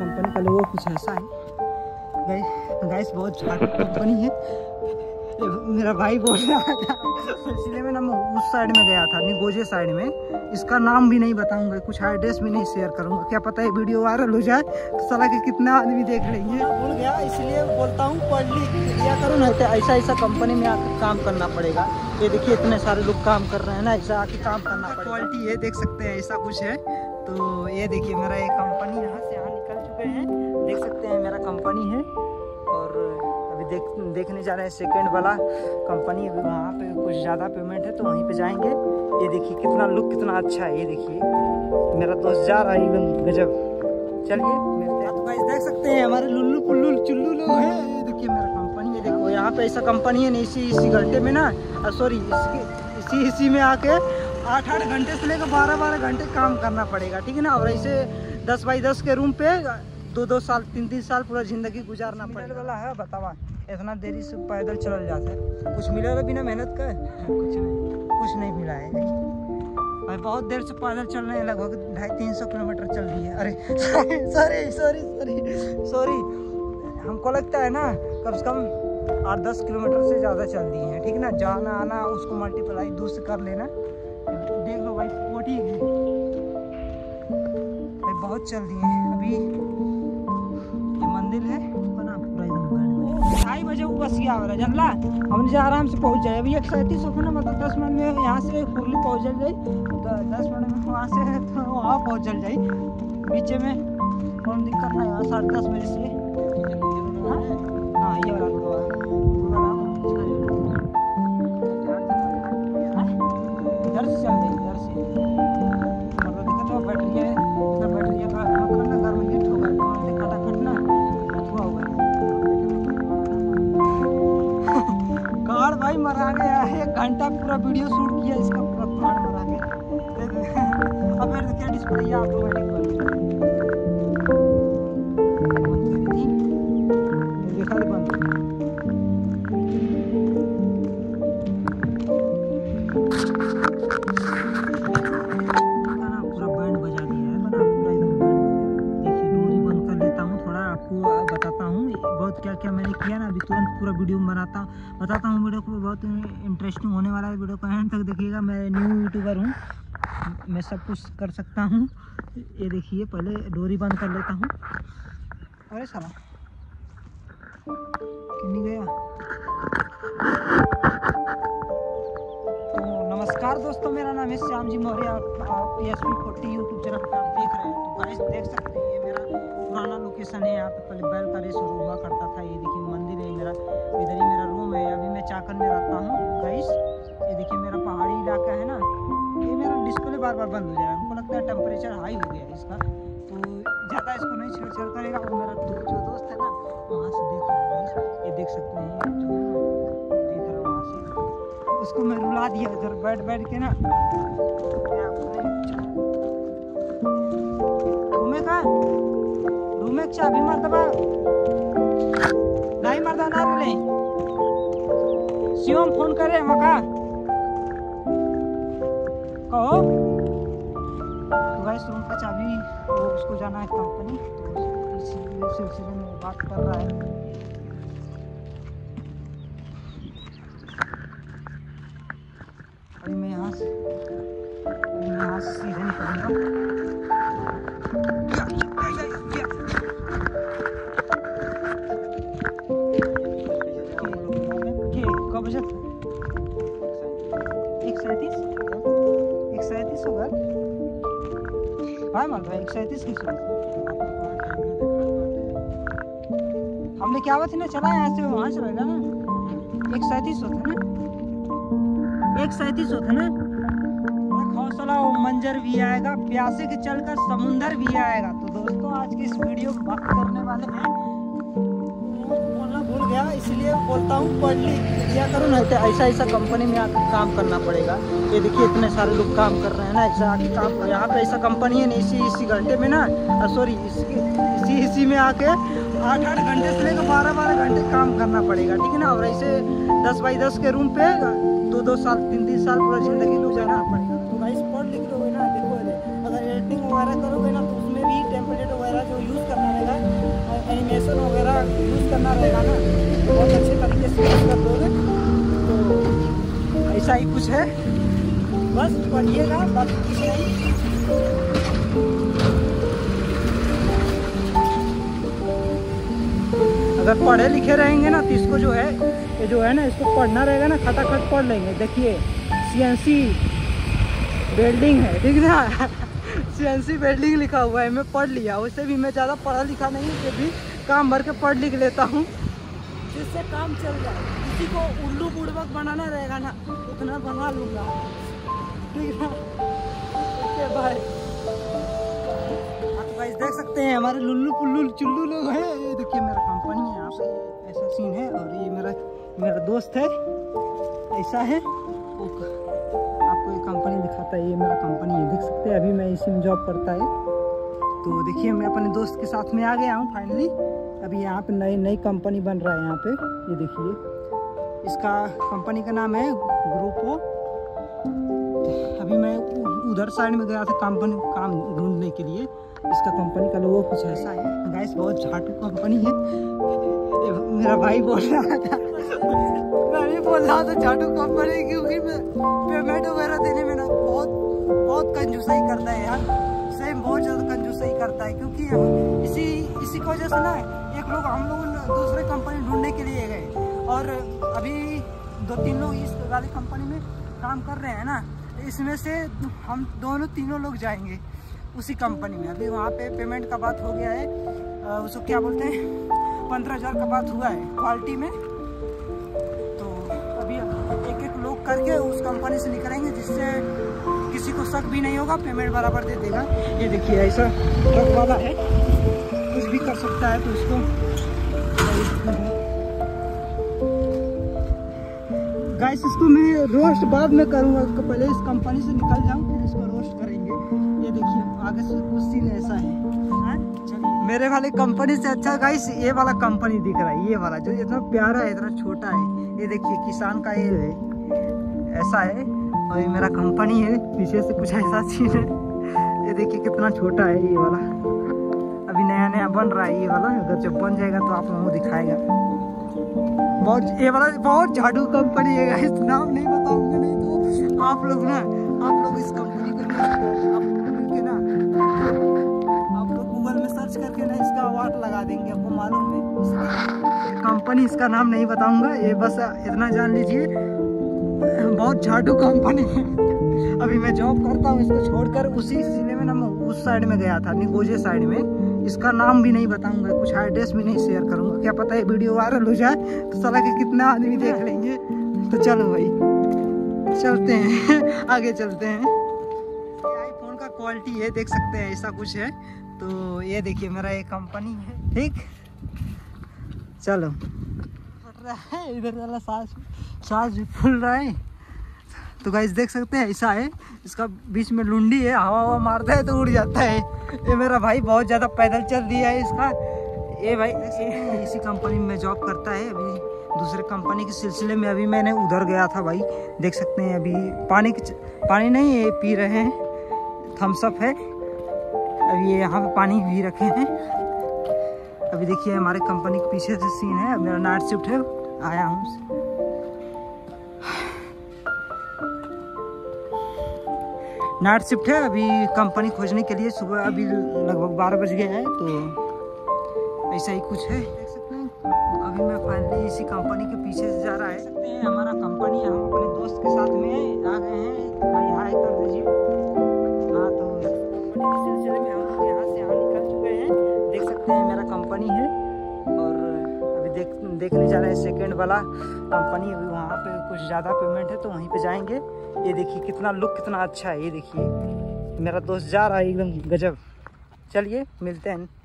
Company का लोगो कुछ ऐसा है गाइस, बहुत कंपनी है। मेरा भाई बोल रहा था इसलिए मैं ना उस साइड में गया था, निगोजे साइड में। इसका नाम भी नहीं बताऊंगा, कुछ एड्रेस भी नहीं शेयर करूंगा, क्या पता है वीडियो वायरल हो जाए तो साला कि कितना आदमी देख लेंगे। भूल गया इसलिए बोलता हूँ, पढ़ लिया करो ना, ऐसा ऐसा कंपनी में आकर काम करना पड़ेगा। ये देखिए इतने सारे लोग काम कर रहे हैं ना, ऐसा आके काम करना पड़ेगा। क्वालिटी ये देख सकते हैं, ऐसा कुछ है। तो ये देखिए मेरा ये कंपनी यहाँ से यहाँ निकल चुके हैं, देख सकते हैं मेरा कंपनी है। देखने जा रहे हैं सेकंड वाला कंपनी, वहाँ पे कुछ ज़्यादा पेमेंट है तो वहीं पे जाएंगे। ये देखिए कितना लुक कितना अच्छा है, ये देखिए मेरा दोस्त जा रहा है एकदम गजब। चलिए मिलते हैं। तो गाइस देख सकते हैं हमारे लुल्लू पुल्लू चुल्लू लोग हैं। ये देखिए मेरा कंपनी है, देखो यहाँ पे ऐसा कंपनी है ना, इसी घंटे में ना सॉरी इसी में आके 8-8 घंटे से लेकर 12-12 घंटे काम करना पड़ेगा, ठीक है ना। और ऐसे 10x10 के रूम पे 2-2 साल 3-3 साल पूरा जिंदगी गुजारना पड़ेगा। है बतावा इतना देरी से पैदल चल जाता है, कुछ मिला ना बिना मेहनत का? कुछ नहीं मिला है। मैं बहुत देर से पैदल चल रहे हैं, लगभग 250-300 किलोमीटर चल रही है। अरे सॉरी हमको लगता है ना कम से कम 8-10 किलोमीटर से ज़्यादा चल रही है, ठीक है ना। जाना आना उसको मल्टीप्लाई 2 से कर लेना, देख लो भाई 40 भाई बहुत चल रही है। अभी मंदिर है बना पूरा, 2:30 बजे बस गया हो रहा है जल्ला, हमने जा आराम से पहुंच जाए। अभी 137 होगा ना, मतलब 10 मिनट में यहाँ से कुरली पहुँच चल जाए, 10 मिनट में वहाँ से वहाँ पहुँच चल जाए। बीच में कौन दिक्कत नहीं है, 10:30 बजे से हाँ ये वाला इधर से चल जाए, इधर से मतलब दिक्कत हो बैटरी है, बैटरी का मतलब घर में गिट होगा फटाफट ना कार भाई मरा गया है। 1 घंटा पूरा वीडियो शूट किया इसका, पूरा कार मरा गया। अब मेरे क्या डिस्प्ले है ऑटोमेटिक बन क्या मैंने किया ना। अभी तुरंत पूरा वीडियो बनाता बताता हूँ, वीडियो को बहुत इंटरेस्टिंग होने वाला है। वीडियो को एंड तक देखिएगा, मैं न्यू यूट्यूबर हूँ, मैं सब कुछ कर सकता हूँ। ये देखिए पहले डोरी बंद कर लेता हूँ। अरे साला नहीं गया। तो नमस्कार दोस्तों, मेरा नाम है Shyam ji Maurya, PSP40 YouTube channel पर आप देख रहे हैं। तो गाइस देख सकते हैं ये मेरा पुराना लोकेशन है, यहाँ पे पहले बैल का रेस हुआ करता था। ये देखिए मंदिर है मेरा, इधर ही मेरा रूम है। अभी मैं चाकन में रहता हूँ गाइस। ये देखिए मेरा पहाड़ी इलाका है ना, ये मेरा डिस्प्ले बार बार बंद हो जाएगा, हमको लगता है टेम्परेचर हाई हो गया इसका। तो ज़्यादा इसको नहीं छेड़छाड़ करेगा। और मेरा जो दोस्त है ना वहाँ से देख रहा है, ये देख सकते हैं जो है ना देख रहा है वहाँ से, उसको मैं रुला दिया उधर बैठ बैठ के ना। घूमे कहा अभी मरतबा नहीं मरदा ना ले शिवम फोन करे मका कहो। तो भाई रूम का चाबी वो उसको जाना है कंपनी, तो सिलसिले में बात कर रहा है। अभी मैं यहाँ से सीधे निकलूँगा। हमने क्या बात है ना, चला यहाँ से वहाँ चलेगा ना। 137 होता है ना, 137 होता है ना। हौसला और मंजर भी आएगा, प्यासे के चलकर समुंदर भी आएगा। तो दोस्तों आज की इस वीडियो में बात करने वाले हैं, बोलना भूल गया इसलिए बोलता हूँ, पढ़ लिया करो ना। ऐसा ऐसा कंपनी में आके काम करना पड़ेगा। ये देखिए इतने सारे लोग काम कर रहे हैं ना, ऐसा आके काम। यहाँ पे ऐसा कंपनी है ना, इसी घंटे में ना सॉरी इसी में आके 8-8 घंटे से लेकर 12-12 घंटे काम करना पड़ेगा, ठीक है ना। और ऐसे 10x10 के रूम पे 2-2 साल 3-3 साल पूरा जिंदगी गुजारना पड़ेगा। तो भाई पढ़ लिख लोगे ना, देखो अगर एडिटिंग वगैरह करोगे ना तो उसमें भी टेम्पलेट वगैरह जो यूज़ करना रहेगा एनिमेशन वगैरह यूज़ करना रहेगा ना, बहुत अच्छे तरीके से यूज़ कर दोगे। तो ऐसा ही कुछ है, बस पढ़िएगा, बस कुछ नहीं। अगर पढ़े लिखे रहेंगे ना तो इसको जो है ये जो है ना इसको पढ़ना रहेगा ना, खटाखट पढ़ लेंगे। देखिए CNC वेल्डिंग है, ठीक ना, CNC वेल्डिंग लिखा हुआ है, मैं पढ़ लिया। वैसे भी मैं ज़्यादा पढ़ा लिखा नहीं, फिर भी काम भर के पढ़ लिख लेता हूँ जिससे काम चल जाए। किसी को उल्लू बुड़बक बनाना रहेगा ना उतना बना लूँगा, ठीक है। ओके भाई, आप भाई देख सकते हैं हमारे लुल्लू पुल्लू चुल्लू लोग हैं। ये देखिए मेरा कंपनी है, यहाँ पे ऐसा सीन है। और ये मेरा दोस्त है, ऐसा है। आपको ये कंपनी दिखाता है, ये मेरा कंपनी है, देख सकते हैं। अभी मैं इसी में जॉब करता है। तो देखिए मैं अपने दोस्त के साथ में आ गया हूँ फाइनली। अभी यहाँ पे नई कंपनी बन रहा है यहाँ पे, ये देखिए। इसका कंपनी का नाम है ग्रुपो। अभी मैं उधर साइड में गया था कंपनी काम ढूंढने के लिए। इसका कंपनी का लोगो कुछ ऐसा है गाइस, बहुत झाटू कंपनी है। मेरा भाई बोल रहा था, मैं भी बोल रहा था झाटू कंपनी, क्योंकि पेमेंट वगैरह देने में ना बहुत कंजूसाई करता है यार, सही में बहुत ज़्यादा कंजूसाई करता है। क्योंकि इसी की वजह से ना एक लोग हम लोग दूसरे कंपनी ढूंढने के लिए गए, और अभी 2-3 लोग इस वाली कंपनी में काम कर रहे हैं ना, इसमें से हम 2-3 लोग जाएंगे उसी कंपनी में। अभी वहाँ पे पेमेंट का बात हो गया है, उसको क्या बोलते हैं, 15,000 का बात हुआ है क्वालिटी में। तो अभी एक लोग करके उस कंपनी से निकलेंगे, जिससे किसी को शक भी नहीं होगा, पेमेंट बराबर दे देगा। ये देखिए ऐसा ट्रक वाला है, कुछ भी कर सकता है। तो इसको गाइस इसको मैं रोस्ट बाद में करूँगा, उसको पहले इस कंपनी से निकल जाऊँ, फिर इसको रोस्ट करेंगे। ये देखिए आगे से कुछ सीन ऐसा है। मेरे वाले कंपनी से अच्छा गाइस ये वाला कंपनी दिख रहा है, ये वाला जो इतना प्यारा है, इतना छोटा है। ये देखिए किसान का ये है, ऐसा है। और ये मेरा कंपनी है, पीछे से कुछ ऐसा सीन है। ये देखिए कितना छोटा है ये वाला, अभी नया बन रहा है ये वाला। अगर जब बन जाएगा तो आप लोगों को दिखाएगा। बहुत ये वाला बहुत झाड़ू कंपनी है गाइस, नाम नहीं बताऊँगा, नहीं तो आप लोग इस कंपनी को करके ना इसका अवार्ड लगा देंगे, आपको मालूम है। कंपनी इसका नाम नहीं बताऊंगा, ये बस इतना जान लीजिए बहुत झाड़ू कंपनी है। अभी मैं जॉब करता हूँ, इसको छोड़कर उसी जिले में ना उस साइड में गया था, निगोजे साइड में। इसका नाम भी नहीं बताऊंगा, कुछ एड्रेस भी नहीं शेयर करूंगा, क्या पता है वीडियो वायरल हो जाए तो साला के कितना आदमी देख लेंगे। तो चलो भाई चलते हैं, आगे चलते हैं। आईफोन का क्वालिटी है, देख सकते हैं ऐसा कुछ है। तो ये देखिए मेरा ये कंपनी है, ठीक। चलो रहा है इधर वाला सांस भी फूल रहा है। तो गाइस देख सकते हैं ऐसा है, इसका बीच में लुंडी है, हवा मारता है तो उड़ जाता है। ये मेरा भाई बहुत ज़्यादा पैदल चल दिया है इसका। ये भाई इसी कंपनी में जॉब करता है। अभी दूसरे कंपनी के सिलसिले में अभी मैंने उधर गया था भाई, देख सकते हैं। अभी पानी नहीं है, पी रहे हैं, थम्सअप है। अब ये यहाँ पे पानी भी रखे हैं। अभी देखिए हमारे कंपनी के पीछे से सीन है। मेरा नाइट शिफ्ट है, आया हूँ। नाइट शिफ्ट है अभी कंपनी खोजने के लिए। सुबह अभी लगभग 12 बज गया है। तो ऐसा ही कुछ है, देख सकते हैं। अभी मैं फाइनली इसी कंपनी के पीछे से जा रहा है। सकते हैं हमारा कंपनी, हम अपने दोस्त के साथ में आ गए हैं। भाई हाय कर दीजिए। हाँ तो सिलसिले में मेरा कंपनी है, और अभी देखने जा रहे हैं सेकंड वाला कंपनी। अभी वहाँ पे कुछ ज़्यादा पेमेंट है तो वहीं पे जाएंगे। ये देखिए कितना लुक कितना अच्छा है। ये देखिए मेरा दोस्त जा रहा है एकदम गजब। चलिए मिलते हैं।